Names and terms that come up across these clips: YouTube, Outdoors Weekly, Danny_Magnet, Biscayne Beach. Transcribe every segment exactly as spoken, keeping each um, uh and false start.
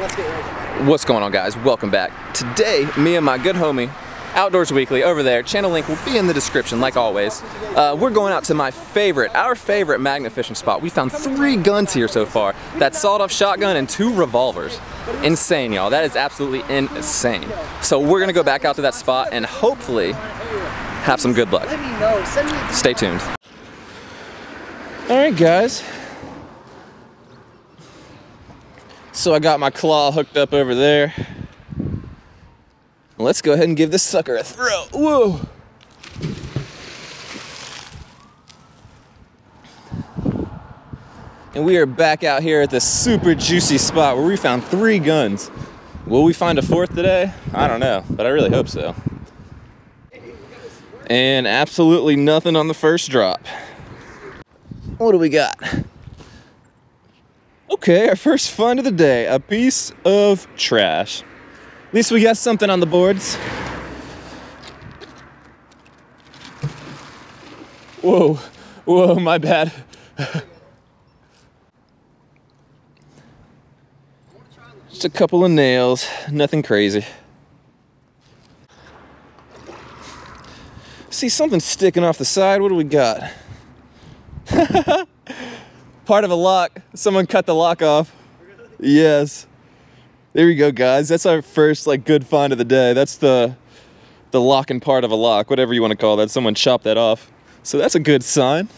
Let's get right. What's going on, guys? Welcome back. Today, me and my good homie, Outdoors Weekly, over there. Channel link will be in the description, like always. Uh, we're going out to my favorite, our favorite magnet fishing spot. We found three guns here so far. That sawed-off shotgun and two revolvers. Insane, y'all. That is absolutely insane. So we're gonna go back out to that spot and hopefully have some good luck. Stay tuned. All right, guys. So I got my claw hooked up over there. Let's go ahead and give this sucker a throw. Whoa! And we are back out here at this super juicy spot where we found three guns. Will we find a fourth today? I don't know, but I really hope so. And absolutely nothing on the first drop. What do we got? Okay, our first find of the day, a piece of trash. At least we got something on the boards. Whoa, whoa, my bad. Just a couple of nails, nothing crazy. See something sticking off the side, what do we got? Part of a lock. Someone cut the lock off. Really? Yes. There we go, guys. That's our first like good find of the day. That's the the locking part of a lock, whatever you want to call that. Someone chopped that off. So that's a good sign.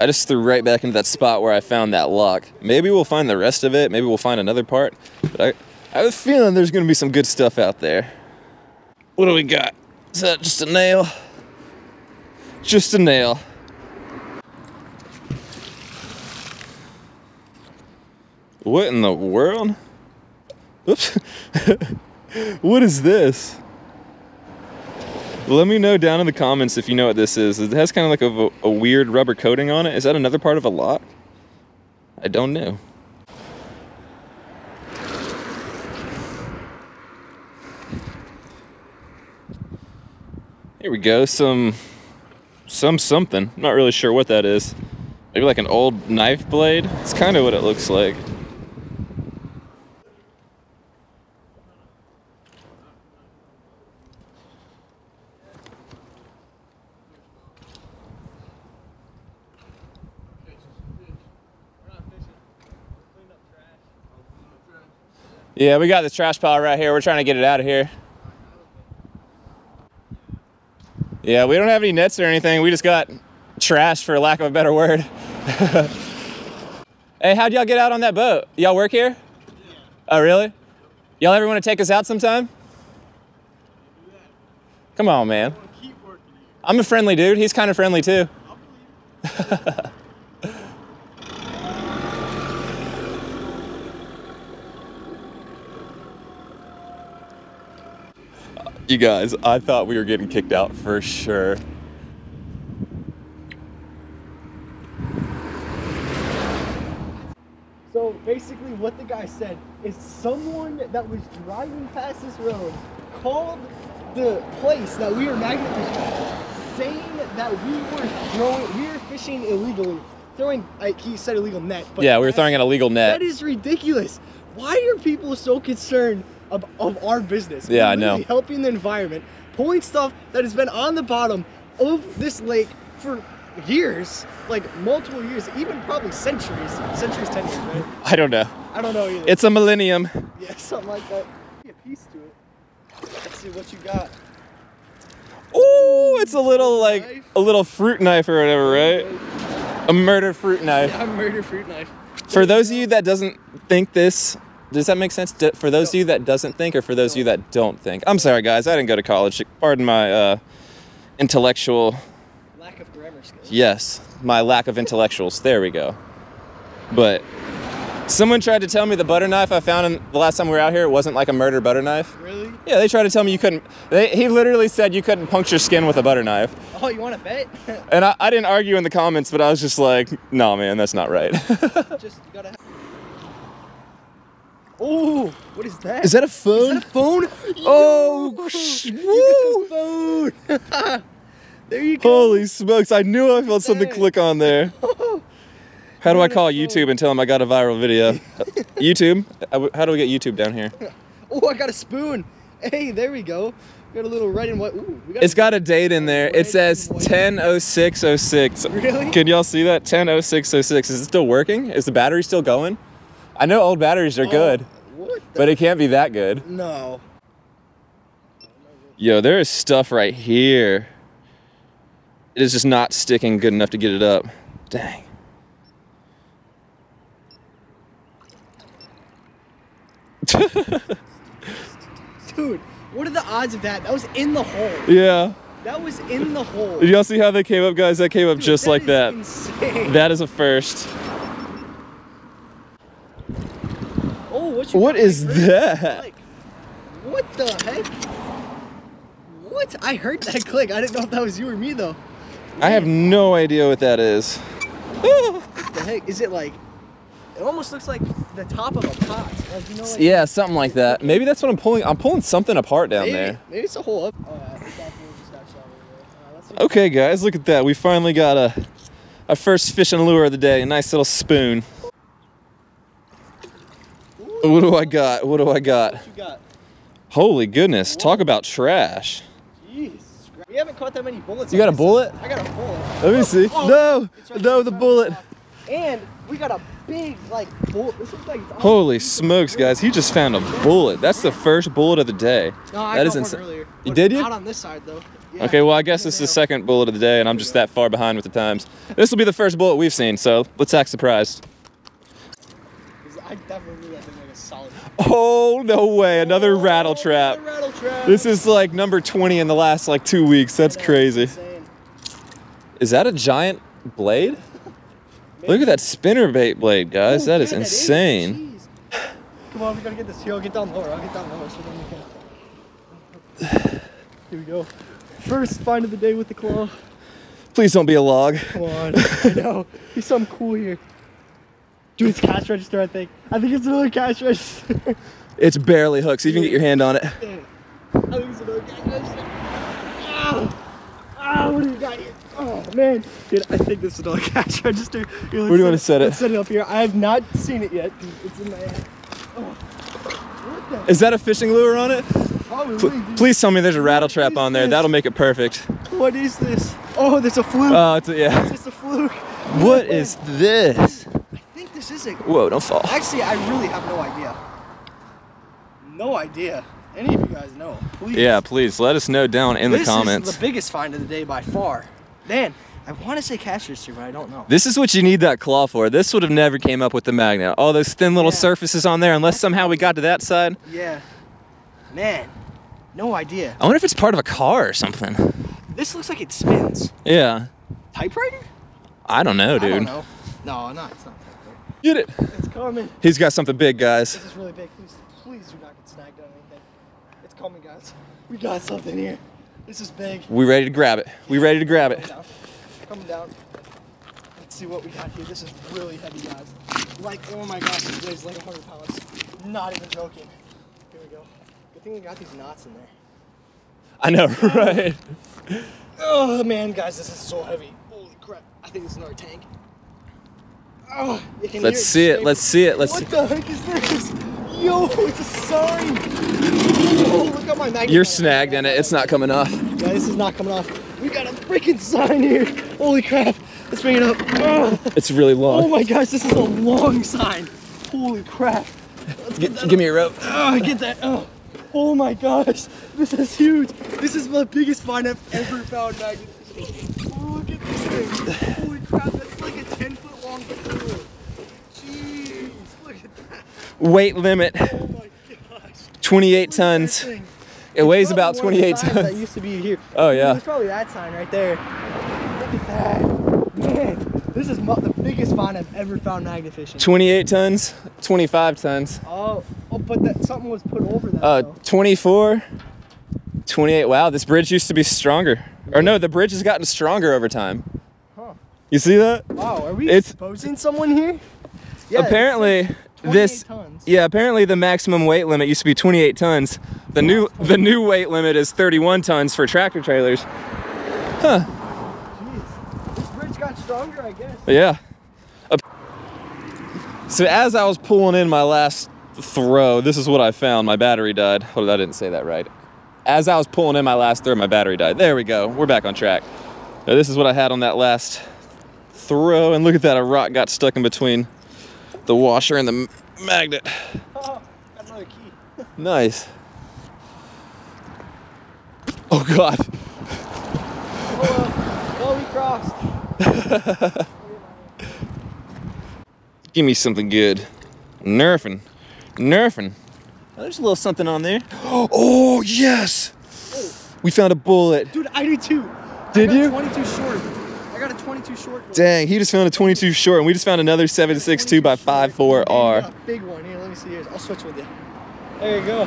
I just threw right back into that spot where I found that lock. Maybe we'll find the rest of it. Maybe we'll find another part. But I, I have a feeling there's going to be some good stuff out there. What do we got? Is that just a nail? Just a nail. What in the world? Oops. What is this? Let me know down in the comments if you know what this is. It has kind of like a, a weird rubber coating on it. Is that another part of a lock? I don't know. Here we go. Some, some something. I'm not really sure what that is. Maybe like an old knife blade? It's kind of what it looks like. Yeah, we got this trash pile right here. We're trying to get it out of here. Yeah, we don't have any nets or anything. We just got trash, for lack of a better word. Hey, how'd y'all get out on that boat? Y'all work here? Yeah. Oh, really? Y'all ever want to take us out sometime? Come on, man. I'm a friendly dude. He's kind of friendly, too. You guys, I thought we were getting kicked out for sure. So basically what the guy said is someone that was driving past this road called the place that we were magnet fishing, saying that we were throwing, we were fishing illegally, throwing, like he said illegal net. But yeah, we were throwing an illegal net. That is ridiculous. Why are people so concerned Of, of our business? Yeah, I know. Helping the environment, pulling stuff that has been on the bottom of this lake for years, like multiple years, even probably centuries, centuries, ten years, right? I don't know. I don't know either. It's a millennium. Yeah, something like that. Be a piece to it. Let's see what you got. Ooh, it's a little like knife. A little fruit knife or whatever, right? A murder fruit knife. Yeah, a murder fruit knife. For those of you that doesn't think this. Does that make sense? For those of you that doesn't think, or for those of you that don't think? I'm sorry, guys. I didn't go to college. Pardon my uh, intellectual... lack of grammar skills. Yes. My lack of intellectuals. There we go. But someone tried to tell me the butter knife I found in the last time we were out here, it wasn't like a murder butter knife. Really? Yeah, they tried to tell me you couldn't... They, he literally said you couldn't puncture skin with a butter knife. Oh, you want to bet? And I, I didn't argue in the comments, but I was just like, nah, man, that's not right. Just gotta... Oh, what is that? Is that a phone? Is that a phone? Oh, woo! Phone. There you go. Holy smokes! I knew I felt something click on there. How do I call YouTube and tell them I got a viral video? YouTube? How do we get YouTube down here? Oh, I got a spoon. Hey, there we go. We got a little red and white. Ooh, we got it's a got a date in there. It says ten oh six oh six. Really? Can y'all see that? ten oh six oh six. Is it still working? Is the battery still going? I know old batteries are oh, good, what but it can't be that good. No. Yo, there is stuff right here. It is just not sticking good enough to get it up. Dang. Dude, what are the odds of that? That was in the hole. Yeah. That was in the hole. Did y'all see how they came up, guys? That came up Dude, just that like that. Insane. That is a first. Oh, what you What is that? Click? What the heck? What? I heard that click. I didn't know if that was you or me though. Man. I have no idea what that is. What the heck? Is it like It almost looks like the top of a pot. Like, you know, like, yeah, something like that. Maybe that's what I'm pulling. I'm pulling something apart down maybe, there. Maybe it's a hole up. Oh, yeah, I think that hole just got shot over there. Uh, okay, guys, look at that. We finally got a, a first fish and lure of the day. A nice little spoon. Ooh. What do I got? What do I got? What you got? Holy goodness. Whoa. Talk about trash. Jeez. We haven't caught that many bullets. You got a bullet? I got a bullet. Let me oh, see. Oh, no. Right no, the bullet. And we got a big, like, bullet. This is like holy smokes, guys. He just found a bullet. That's the first bullet of the day. No, I that is insane. Earlier. You did you? Not on this side, though. Yeah. Okay, well, I guess this is the second bullet of the day, and I'm just that far behind with the times. This will be the first bullet we've seen, so let's act surprised. I definitely knew that thing like a solid. Oh, no way. Another oh, rattle trap. Another rattle trap. This is, like, number twenty in the last, like, two weeks. That's that crazy. Is, is that a giant blade? Look at that spinnerbait blade, guys. Ooh, that yeah, is insane. That is. Come on, we gotta get this. Here, I'll get down lower. I'll get down lower so then we can. Here we go. First find of the day with the claw. Please don't be a log. Come on. I know. There's something cool here. Dude, it's cash register, I think. I think it's another cash register. It's barely hooked, so you can get your hand on it. I think it's another cash register. Ow! Oh, what do you got here? Oh, man. Dude, I think this is another cash register. Here, where do you want to set it? Let's set it up here. I have not seen it yet. It's in my hand. Oh. What the? Is that a fishing lure on it? Probably. P please tell me there's a rattle trap on there. This? That'll make it perfect. What is this? Oh, there's a fluke. Oh, it's a, yeah. It's just a fluke. What oh, is this? I think this is a... Whoa, don't fall. Actually, I really have no idea. No idea. Any of you guys know, please. Yeah, please let us know down in this the comments. This is the biggest find of the day by far. Man, I want to say cash register, but I don't know. This is what you need that claw for. This would have never came up with the magnet. All those thin little yeah. surfaces on there, unless somehow we got to that side. Yeah. Man, no idea. I wonder if it's part of a car or something. This looks like it spins. Yeah. Typewriter? I don't know, dude. I don't know. No, no, it's not typewriter. Get it. It's coming. He's got something big, guys. This is really big. Please, please do not get snagged on anything. Call me, guys. We got something here. This is big. We ready to grab it. We ready to grab it. Coming down. Coming down. Let's see what we got here. This is really heavy, guys. Like, oh my gosh, this weighs like one hundred pounds. Not even joking. Here we go. Good thing we got these knots in there. I know, right? Oh, man, guys, this is so heavy. Holy crap. I think this is another tank. Oh, you can Let's see it. it. Let's see it. Let's what see What the heck is this? Yo, it's a sign! Oh, look at my magnet. You're snagged in it. It's not coming off. Yeah, this is not coming off. We got a freaking sign here. Holy crap. Let's bring it up. Oh. It's really long. Oh my gosh, this is a long sign. Holy crap. Let's get that. Give me a rope. Oh, get that. Oh. Oh my gosh. This is huge. This is my biggest find I've ever found, magnet. Oh, look at this thing. Holy crap, that's like a ten foot long lure. Jeez, look at that. Weight limit, oh my gosh. twenty-eight tons. It it's weighs about twenty-eight tons. That used to be here. Oh yeah. There's probably that sign right there. Look at that. Man, this is the biggest find I've ever found magnet fishing. twenty-eight tons, twenty-five tons. Oh, oh but that, something was put over that. Uh, though. twenty-four, twenty-eight. Wow, this bridge used to be stronger. Or no, the bridge has gotten stronger over time. Huh. You see that? Wow, are we it's, exposing someone here? Yeah, apparently. This, tons. Yeah, apparently the maximum weight limit used to be twenty-eight tons. The new, the new weight limit is thirty-one tons for tractor trailers. Huh. Jeez. This bridge got stronger, I guess. Yeah. So as I was pulling in my last throw, this is what I found. My battery died. Hold on, I didn't say that right. As I was pulling in my last throw, my battery died. There we go. We're back on track. Now, this is what I had on that last throw. And look at that. A rock got stuck in between the washer and the magnet. Oh, got another key. Nice. Oh, God. Oh, well, we crossed. Give me something good. Nerfing. Nerfing. Oh, there's a little something on there. Oh, yes. Oh. We found a bullet. Dude, I did too. Did you? twenty-two short. I got a twenty-two short. Bullet. Dang, he just found a twenty-two short, and we just found another seven six two by five four R. Got a big one. Here, let me see yours. I'll switch with you. There you go.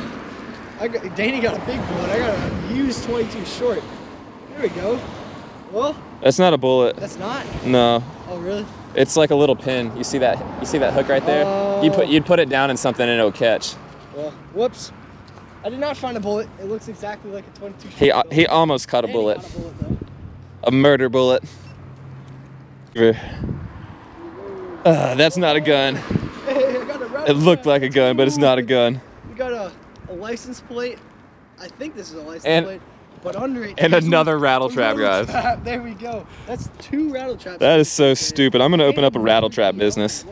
I got, Danny got a big bullet. I got a used twenty-two short. There we go. Well. That's not a bullet. That's not? No. Oh, really? It's like a little pin. You see that? You see that hook right there? Uh, you put you'd put it down in something and it'll catch. Well, whoops! I did not find a bullet. It looks exactly like a twenty-two. He bullet. he almost caught a and bullet. He caught a bullet though. A murder bullet. Uh, that's not a gun. Hey, I got a rabbit. It looked like a gun, but it's not a gun. We got a, a license plate. I think this is a license and, plate. But under it, and another one, rattle trap, guys. Trap. There we go. That's two rattle traps. That is so stupid. I'm gonna open up a rattle trap business.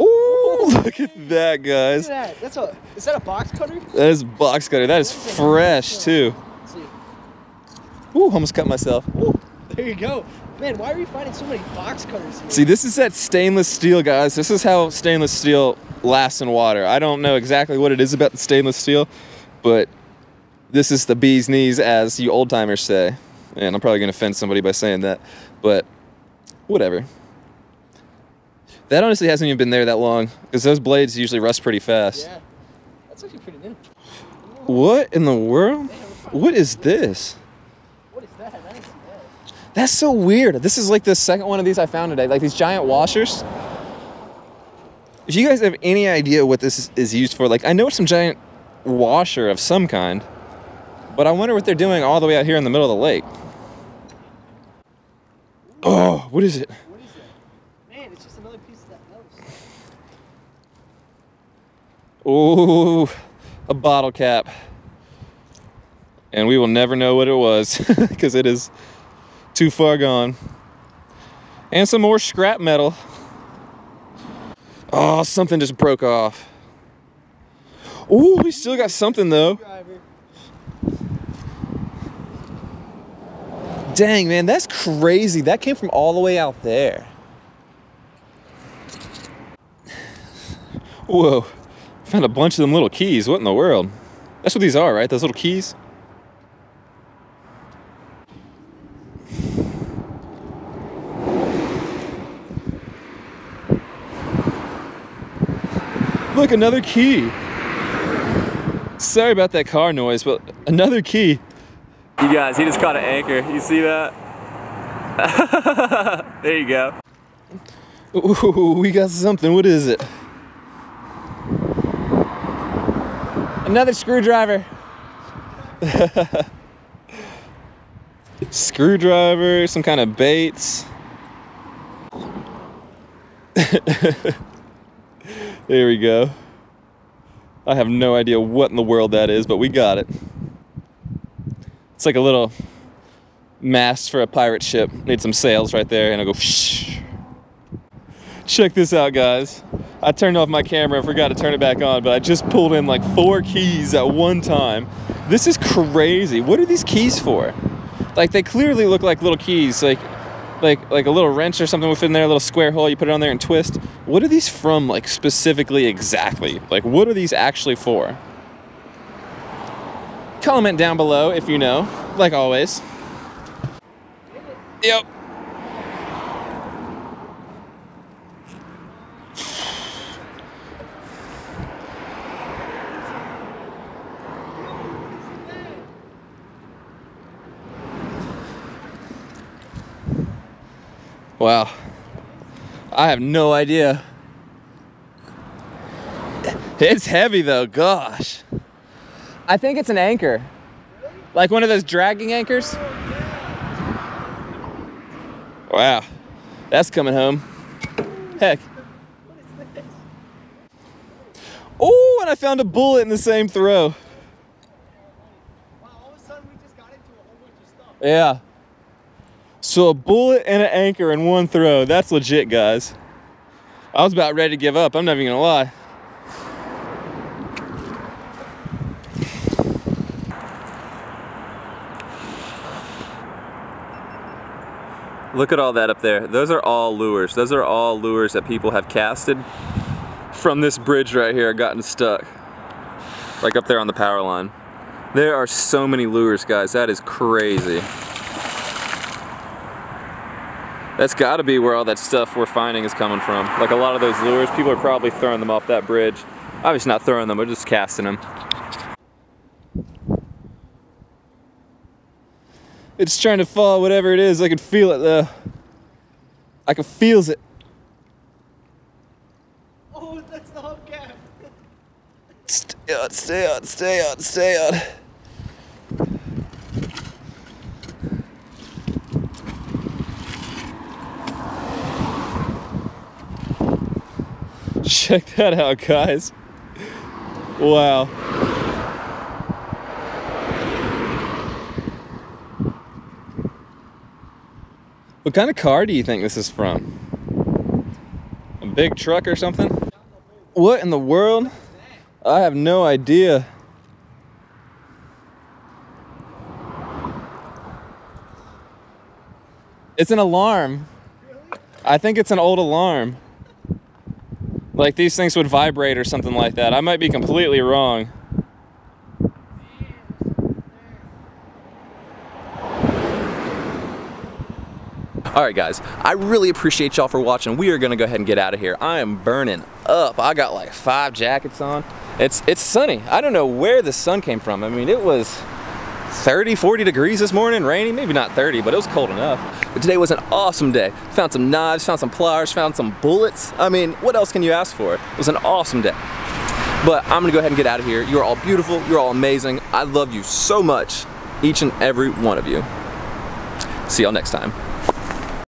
Ooh, look at that, guys. Look at that. That's a. Is that a box cutter? That is a box cutter. That is fresh too. Ooh, almost cut myself. Ooh, there you go. Man, why are you finding so many box cutters here? See, this is that stainless steel, guys. This is how stainless steel lasts in water. I don't know exactly what it is about the stainless steel, but this is the bee's knees, as you old timers say. And I'm probably gonna offend somebody by saying that, but whatever. That honestly hasn't even been there that long, because those blades usually rust pretty fast. Yeah, that's actually pretty new. Whoa. What in the world? Damn, what is this? What is that? I didn't see that. That's so weird. This is like the second one of these I found today, like these giant washers. If you guys have any idea what this is used for, like I know it's some giant washer of some kind, but I wonder what they're doing all the way out here in the middle of the lake. Oh, what is it? What is it? Man, it's just another piece of that nose. Oh, a bottle cap. And we will never know what it was because it is too far gone. And some more scrap metal. Oh, something just broke off. Oh, we still got something though. Dang, man, that's crazy. That came from all the way out there. Whoa, found a bunch of them little keys. What in the world? That's what these are, right? Those little keys? Look, another key. Sorry about that car noise, but another key. You guys, he just caught an anchor. You see that? There you go. Ooh, we got something. What is it? Another screwdriver. Screwdriver, some kind of baits. There we go. I have no idea what in the world that is, but we got it. It's like a little mast for a pirate ship. Need some sails right there, and I'll go whoosh. Check this out, guys. I turned off my camera and forgot to turn it back on, but I just pulled in like four keys at one time. This is crazy. What are these keys for? Like, they clearly look like little keys. Like, Like, like a little wrench or something within there, a little square hole, you put it on there and twist. What are these from, like, specifically exactly? Like, what are these actually for? Comment down below if you know, like always. Yep. Wow, I have no idea. It's heavy though, gosh. I think it's an anchor. Like one of those dragging anchors. Oh, Wow, that's coming home. Heck. Oh, and I found a bullet in the same throw. Wow, all of a sudden we just got into a whole bunch of stuff. Yeah. So a bullet and an anchor in one throw. That's legit, guys. I was about ready to give up. I'm not even gonna lie. Look at all that up there. Those are all lures. Those are all lures that people have casted from this bridge right here, gotten stuck. Like up there on the power line. There are so many lures, guys. That is crazy. That's gotta be where all that stuff we're finding is coming from. Like a lot of those lures, people are probably throwing them off that bridge. Obviously not throwing them, but just casting them. It's trying to fall, whatever it is. I can feel it though. I can feels it. Oh, that's the hub cap. Stay on, stay on, stay on, stay on. Check that out, guys. Wow. What kind of car do you think this is from? A big truck or something? What in the world? I have no idea. It's an alarm. I think it's an old alarm. Like these things would vibrate or something like that. I might be completely wrong. Alright guys, I really appreciate y'all for watching. We are gonna go ahead and get out of here. I am burning up. I got like five jackets on. It's it's sunny. I don't know where the sun came from. I mean, it was thirty, forty degrees this morning, rainy. Maybe not thirty, but it was cold enough. But today was an awesome day. Found some knives, found some pliers, found some bullets. I mean, what else can you ask for? It was an awesome day. But I'm gonna go ahead and get out of here. You're all beautiful. You're all amazing. I love you so much, each and every one of you. See y'all next time.